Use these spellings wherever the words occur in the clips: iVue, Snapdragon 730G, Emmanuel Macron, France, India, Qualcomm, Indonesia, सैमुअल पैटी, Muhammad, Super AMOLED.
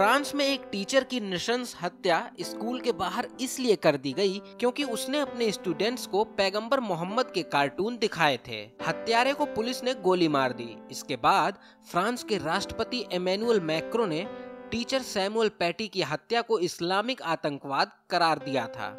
France में एक teacher की नृशंस हत्या स्कूल के बाहर इसलिए कर दी गई क्योंकि उसने अपने स्टूडेंट्स को पैगंबर मोहम्मद के कार्टून दिखाए थे। हत्यारे को पुलिस ने गोली मार दी। इसके बाद फ्रांस के राष्ट्रपति एमेनुअल मैक्रों ने टीचर सैमुअल पैटी की हत्या को इस्लामिक आतंकवाद करार दिया था।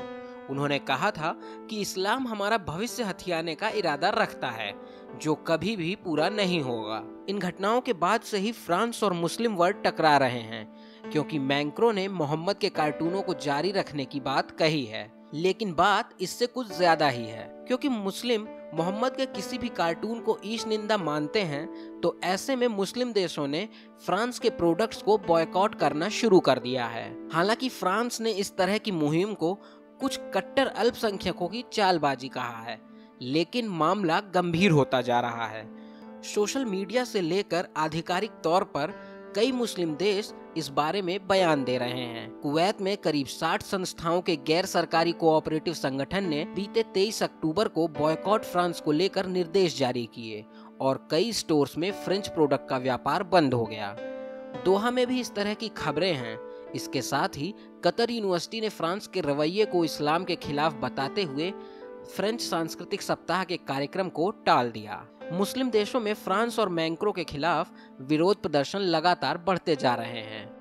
उन्होंने कहा था कि इस्लाम हमारा भविष्य हथियाने का इरादा रखता है जो कभी भी पूरा नहीं होगा। इन घटनाओं के बाद से ही फ्रांस और मुस्लिम वर्ल्ड टकरा रहे हैं क्योंकि मैक्रों ने मोहम्मद के कार्टूनों को जारी रखने की बात कही है, लेकिन बात इससे कुछ ज्यादा ही है क्योंकि मुस्लिम मोहम्मद के किसी भी कार्टून को ईश निंदा मानते हैं। तो ऐसे में मुस्लिम देशों ने फ्रांस के प्रोडक्ट्स को बॉयकॉट करना शुरू कर दिया है। हालांकि फ्रांस ने इस तरह की मुहिम को कुछ कट्टर अल्पसंख्यकों की चालबाजी कहा है, लेकिन मामला गंभीर होता जा रहा है। सोशल मीडिया से लेकर आधिकारिक तौर पर कई मुस्लिम देश इस बारे में बयान दे रहे हैं। कुवैत में करीब 60 संस्थाओं के गैर सरकारी कोऑपरेटिव संगठन ने बीते 23 अक्टूबर को बॉयकॉट फ्रांस को लेकर निर्देश जारी किए और कई स्टोर्स में फ्रेंच प्रोडक्ट का व्यापार बंद हो गया। दोहा में भी इस तरह की खबरें हैं। इसके साथ ही कतर यूनिवर्सिटी ने फ्रांस के रवैये को इस्लाम के खिलाफ बताते हुए फ्रेंच सांस्कृतिक सप्ताह के कार्यक्रम को टाल दिया। मुस्लिम देशों में फ्रांस और मैक्रों के खिलाफ विरोध प्रदर्शन लगातार बढ़ते जा रहे हैं।